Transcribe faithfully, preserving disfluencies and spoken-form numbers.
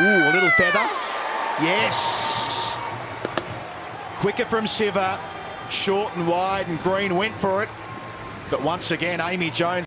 Ooh, a little feather. Yes. Quicker from Siva. Short and wide, and Green went for it. But once again, Amy Jones.